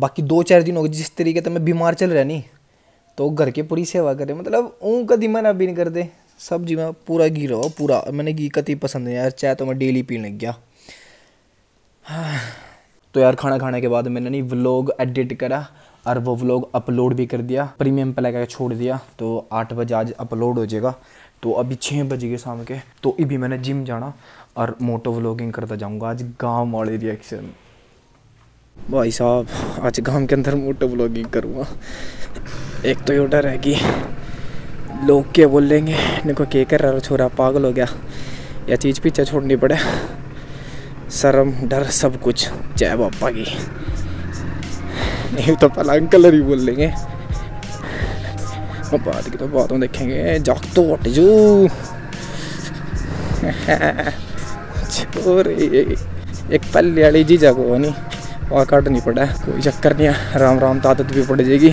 बाकी 2-4 दिन हो गए जिस तरीके से मैं बीमार चल रहा नहीं, तो घर के पूरी सेवा करे, मतलब ऊँ कदी मना भी नहीं कर दे। सब्जी में पूरा घी रहो पूरा, मैंने घी कति पसंद है यार, चाय तो मैं डेली पीने लग गया। हाँ। तो यार खाना खाने के बाद मैंने नहीं व्लॉग एडिट करा और वो व्लॉग अपलोड भी कर दिया, प्रीमियम पे लगा छोड़ दिया। तो 8 बजे आज अपलोड हो जाएगा, तो अभी 6 बजे के शाम के। तो अभी मैंने जिम जाना और मोटो व्लॉगिंग करता जाऊँगा आज गाँव वाले रिएक्शन। भाई साहब आज गाँव के अंदर मोटो व्लॉगिंग करूँगा। एक तो ये डर है कि लोग क्या बोल लेंगे, इनको क्या कर रहा छोरा पागल हो गया, यह चीज़ पीछे छोड़नी पड़े, शर्म डर सब कुछ जय बापा की, नहीं तो पहला अंकल ही बोल लेंगे। तो बात की तो बातों देखेंगे, जाग तो हट जो छोरे एक पल्ले वाली जी जागो नहीं वहाँ काटनी पड़ा, कोई चक्कर नहीं है, राम राम ताकत भी पड़ जाएगी।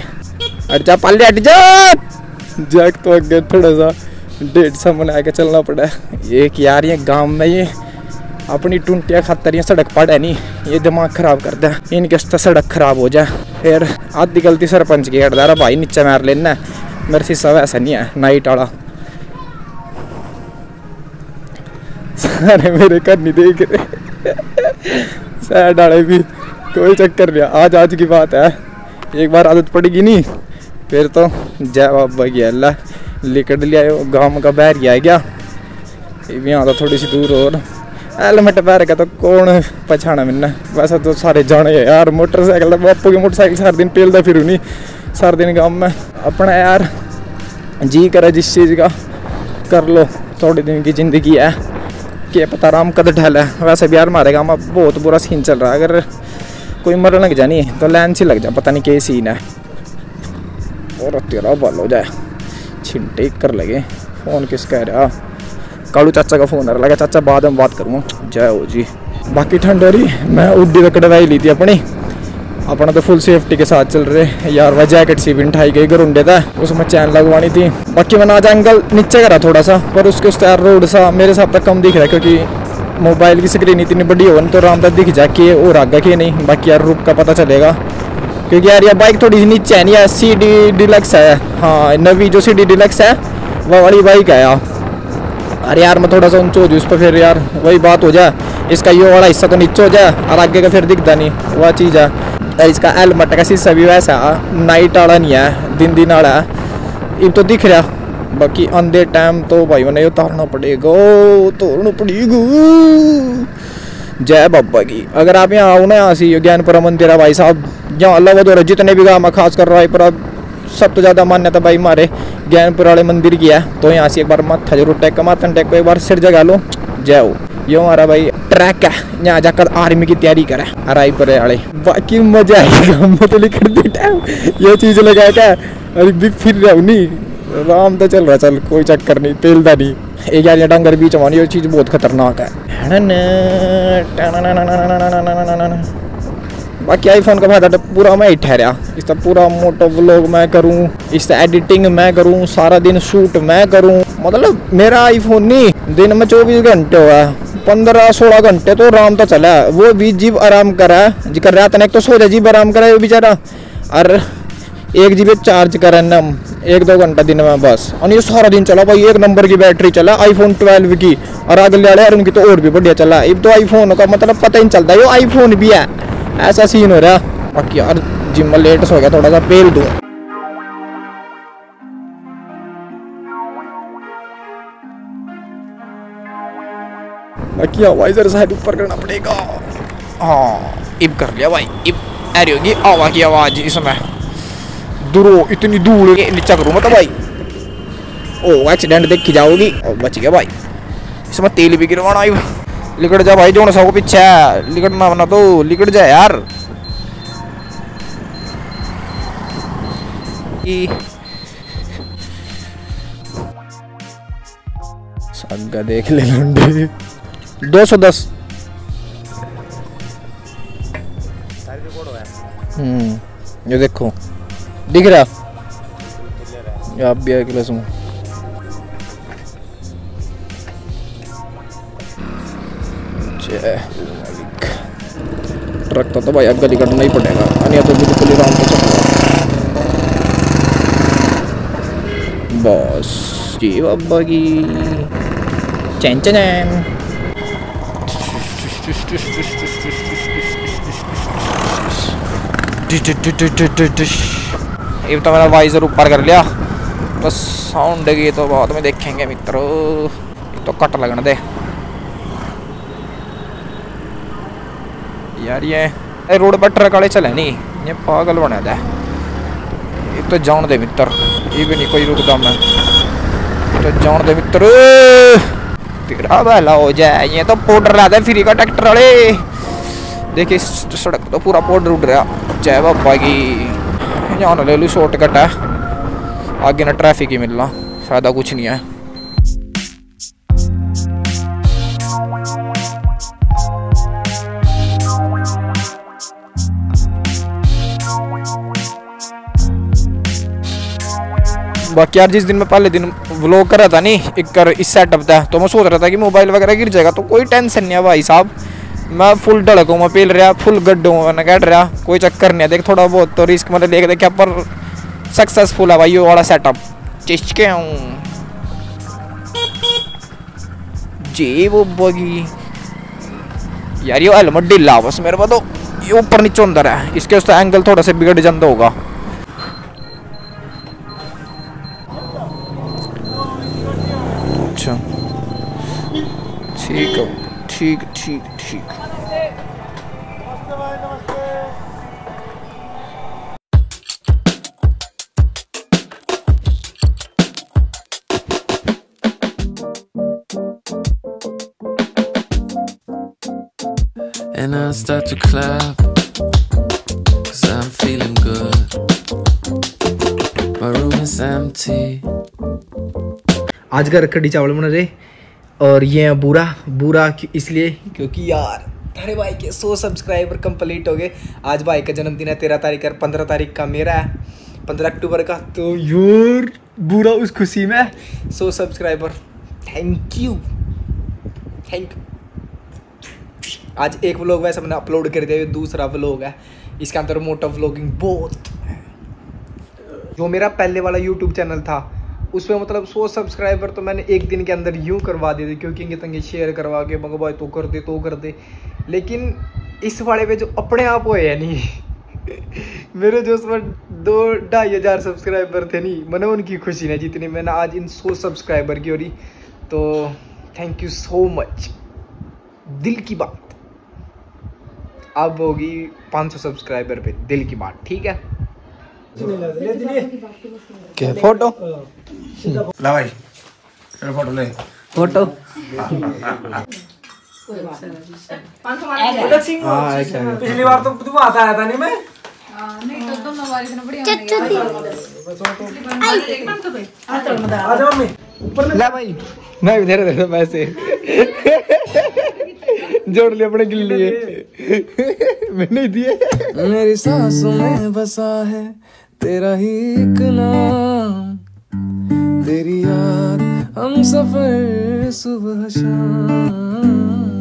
अरे पाले हट जा, जैक तो आगे थोड़ा सा 150 मना के चलना पड़ा है। एक यार ये गांव में ये अपनी टूंटियाँ खातर ये सड़क पड़ा है नहीं, ये दिमाग खराब करता है, इनके सड़क खराब हो जाए फिर आधी गलती सरपंच की हटदारा भाई नीचे मार लेना, मेरे शीशा वैसा नहीं है नाइट वाला। सारे मेरे घर नहीं देख रहे सैड वाले भी, कोई चक्कर नहीं, आज आज की बात है, एक बार आदत पड़ेगी नहीं फिर तो जय बाबा की अल्लाह लिकट लिया गाँव का बैर आ गया। यहाँ तो थोड़ी सी दूर और हेलमेट बैर का तो कौन पहचाना मैंने, वैसा तो सारे जाने यार, मोटरसाइकिल बापू की मोटरसाइकिल सारे दिन पेलता फिरू नहीं सारे दिन गाँव में अपना, यार जी करे जिस चीज़ का कर लो, थोड़े दिन की ज़िंदगी है क्या पता राम कद ढहला। वैसे भी यार हमारे गाँव में बहुत बुरा सीन चल रहा है, अगर कोई मर लग जानी तो लाइन से लग जा, पता नहीं क्या सीन है, और तेरा बल हो जाए छिंटे कर लगे। फ़ोन किस कह रहा, कालू चाचा का फ़ोन आ रहा, लगा चाचा बाद में बात करूँगा, जय हो जी। बाकी ठंड हो रही, मैं उड्डी तक कटवाई ली थी अपनी, अपना तो फुल सेफ्टी के साथ चल रहे यार, वह जैकेट सी भी उठाई गई गरुंडे था, उसमें चैन लगवानी थी। बाकी मैंने आज अंकल नीचे करा थोड़ा सा, पर उसके उस यार रोड सा मेरे हिसाब तक कम दिख रहा है, क्योंकि मोबाइल की स्क्रीन इतनी बड़ी हो तो रामदास दिख जा कि वो रागा के नहीं, बाकी यार रूप का पता चलेगा, क्योंकि यार यह बाइक थोड़ी सी नीचे है नहीं, सीडी डिलक्स है, हाँ नवी जो सीडी डिलक्स है वह वाली बाइक है यार। अरे यार मैं थोड़ा सा ऊँचा हो जाऊँ उस पर, फिर यार वही बात हो जाए, इसका ये वाला हिस्सा तो नीचे हो जाए और आगे का फिर दिखता नहीं, वह चीज़ है। और इसका हेलमेट का शीशा भी वैसा नाइट वाला नहीं है, दिन दिन वाला है, ये तो दिख रहा। बाकी आंदे टाइम तो भाई मैंने उतारना पड़ेगा, उतारना पड़ेगा जय बाबा की। अगर आप यहाँ आओ ना, यहाँ से ज्ञानपुरा मंदिर है भाई साहब, यहाँ अल्लाह द्वारा जितने भी गाँव खास कर रायपुरा सब तो ज़्यादा मान्यता भाई हमारे ज्ञानपुरा वाले मंदिर की है, तो यहाँ से एक बार माथा जरूर टेक का, माथन टेक को एक बार सिर जगा लो जय हो। ये हमारा भाई ट्रैक है, यहाँ जाकर आर्मी की तैयारी करें रायपुर वाले, बाकी मजा आएगा। मतलब कर देता है ये चीज़ लगा क्या, अरे भी फिर रहा हूँ नहीं राम तो चल रहा, चल कोई चक्कर नहीं, पेलता नहीं। एक यार डांगर बीच हमारी ये चीज़ बहुत खतरनाक है ना। बाकी आईफोन का फायदा पूरा मैं ही ठहरा, इसका पूरा मोटो व्लॉग मैं करूँ, इसका एडिटिंग मैं करूँ, सारा दिन शूट मैं करूँ, मतलब मेरा आईफोन नहीं दिन में 24 घंटे हुआ 15-16 घंटे तो आराम तो चला, वो भी जीव आराम करा जिकर रात ने एक तो सो जाए जीव आराम करा वो बेचारा, और 1 GB चार्ज करें नम 1-2 घंटा दिन में बस, और ये सारा दिन चला भाई, 1 नंबर की बैटरी चला आईफोन 12 की, और अगले वाले यार उनकी तो और भी बढ़िया चला। अब तो आईफोन का मतलब पता ही नहीं चलता ये आईफोन भी है, ऐसा सीन हो रहा। बाकी यार जिम में लेट हो गया थोड़ा सा, पेल दो बाकी वाइजर साहब ऊपर करना पड़ेगा। हाँ इब कर लिया भाई, इब आ रही होगी हवा की आवाज इसमें, दूरो इतनी दूर नीचा करूँ मतलब भाई, ओ एक्सीडेंट देखी जाओगी, और बच गया भाई। इसमें तेल भी गिरवाना आई, लिकट जा भाई जो सबको पीछे लिकटना बना तो लिकट जाए यार। सग्गा देख ले लंडे 210 ये देखो दिख रहा, आप भी अकेले सुनो ट्रक तो भाई अब गली करना ही पड़ेगा, अन्य तो डाल के चलो बस जी बाबा की चैन चैन। ये तो मेरा वाइजर ऊपर कर लिया बस साउंड की तो बाद में देखेंगे मित्रों, तो कट लगने दे यार। ये रोड पर ट्रक वाले चले नहीं, ये पागल बना दे। ये तो जान दे मित्र, ये भी नहीं कोई रुकता, मैं तो जान दे मित्र तेरा भला हो जाए। ये तो पाउडर ला दे फ्री का ट्रैक्टर वाले। देखिए सड़क तो पूरा पाउडर उड़ रहा। जय बाबा की जान ले लू, शॉर्टकट है आगे ना ट्रैफिक ही मिलना, फायदा कुछ नहीं है। बाकी यार जिस दिन मैं पहले दिन व्लॉग कर रहा था नहीं इस सेटअप था, तो मैं सोच रहा था कि मोबाइल वगैरह गिर जाएगा, तो कोई टेंशन नहीं है भाई साहब। मैं फुल डड़कू मैं पेल रहा, फुल गड्ढू मैं कट रहा, कोई चक्कर नहीं है। देख थोड़ा बहुत तो रिस्क मतलब देख देखा पर सक्सेसफुल है भाई ये वाला सेटअप। चिचके हूँ जी वो बगी यार। ये हेलमेट ढीला बस मेरे पास, तो ये ऊपर नीचे अंदर है इसके उसका एंगल थोड़ा सा बिगड़ जाता होगा। अच्छा ठीक है, ठीक ठीक ठीक। And I start to clap, 'cause I'm feeling good. My room is empty. आज का रखड़ी चावल बना रहे और ये है बुरा बुरा इसलिए क्योंकि यार अरे भाई के 100 सब्सक्राइबर कंप्लीट हो गए। आज भाई का जन्मदिन है 13 तारीख और 15 तारीख का मेरा है 15 अक्टूबर का। तो यार बुरा उस खुशी में 100 सब्सक्राइबर थैंक यू आज एक व्लॉग वैसे मैंने अपलोड कर दिया, ये दूसरा व्लॉग है। इसके अंदर मोटा व्लॉगिंग बहुत है। जो मेरा पहले वाला यूट्यूब चैनल था उस पर मतलब 100 सब्सक्राइबर तो मैंने एक दिन के अंदर यूँ करवा दिए थे, क्योंकि इंगे तंगे शेयर करवा के मगो भाई तो कर दे तो कर दे। लेकिन इस वाले पे जो अपने आप हुए है नहीं मेरे जो उसमें 2-2.5 हज़ार सब्सक्राइबर थे नहीं, मैंने उनकी खुशी नहीं जितनी मैंने आज इन 100 सब्सक्राइबर की हो रही। तो थैंक यू सो मच, दिल की बात। अब होगी 500 सब्सक्राइबर पे दिल की बात, ठीक है। क्या फोटो ला भाई, फोटो ले फोटो। पिछली बार तो तुम आता आया था नहीं मैं, नहीं तो बढ़िया भाई। नहीं धीरे धीरे पैसे जोड़ लिए अपने लिए मैंने दिए। मेरी सांसों में बसा है तेरा ही एक नाम, तेरी याद हम सफर सुबह शाम।